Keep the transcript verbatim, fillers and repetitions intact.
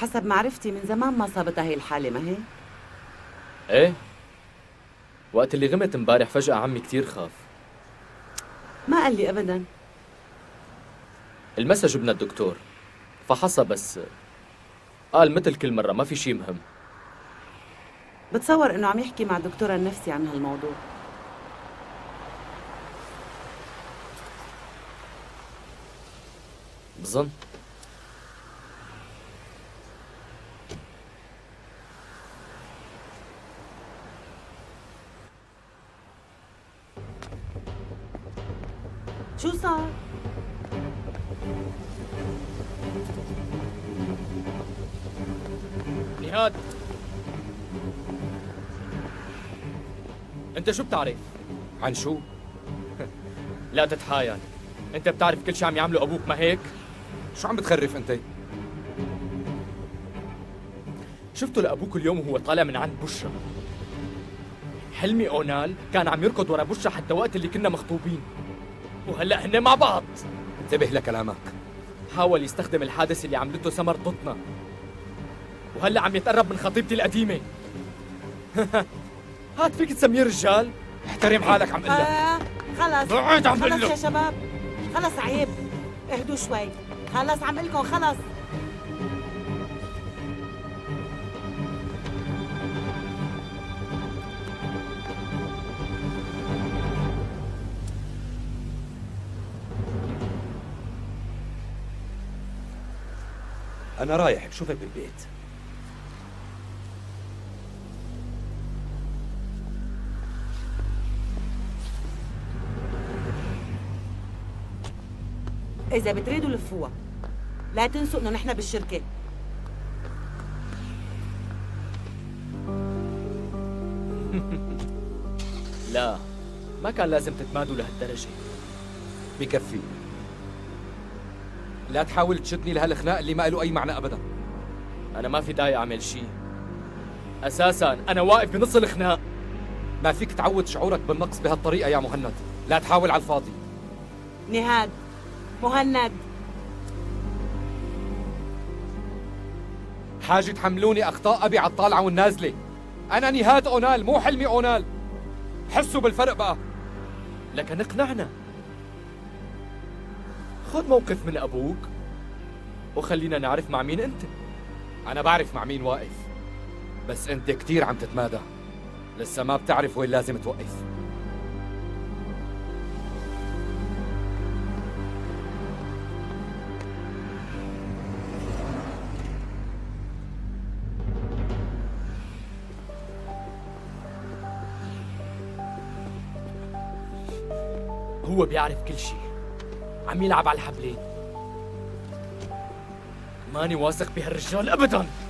حسب معرفتي من زمان ما صابتها هي الحالة، ما هي؟ ايه وقت اللي غمت امبارح فجأة عمي كثير خاف. ما قال لي أبداً. المسا جبنا الدكتور فحصى، بس قال مثل كل مرة ما في شيء مهم. بتصور إنه عم يحكي مع الدكتور النفسي عن هالموضوع. بظن. شو صار؟ نهاد، انت شو بتعرف؟ عن شو؟ لا تتحايل، انت بتعرف كل شي عم يعمله ابوك، ما هيك؟ شو عم بتخرف انت؟ شفته لابوك اليوم وهو طالع من عند بشرى. حلمي اونال كان عم يركض ورا بشرى حتى وقت اللي كنا مخطوبين، وهلا هن مع بعض. انتبه لكلامك. حاول يستخدم الحادث اللي عملته سمر ضدنا، وهلا عم يتقرب من خطيبتي القديمه. هات فيك تسميه رجال؟ احترم حالك عم قلك. آه خلص بعد عم قلك. خلص يا شباب، خلص عيب، اهدوا شوي، خلص عم قلكم خلص. أنا رايح بشوفك بالبيت. إذا بتريدوا لفوها، لا تنسوا إنه نحن بالشركة. لا، ما كان لازم تتمادوا لهالدرجة. بكفي. لا تحاول تشدني لهالخناق اللي ما له أي معنى أبداً. أنا ما في داعي أعمل شيء. أساساً أنا واقف بنص الخناق. ما فيك تعود شعورك بالنقص بهالطريقة يا مهند، لا تحاول على الفاضي. نهاد، مهند، حاجة تحملوني أخطاء أبي على الطالعة والنازلة. أنا نهاد اونال مو حلمي اونال. حسوا بالفرق بقى. لكن اقنعنا. خذ موقف من أبوك وخلينا نعرف مع مين أنت. أنا بعرف مع مين واقف، بس أنت كتير عم تتمادى، لسه ما بتعرف وين لازم توقف. هو بيعرف كل شيء، عم يلعب على الحبلين. ماني واثق بهالرجال ابدا.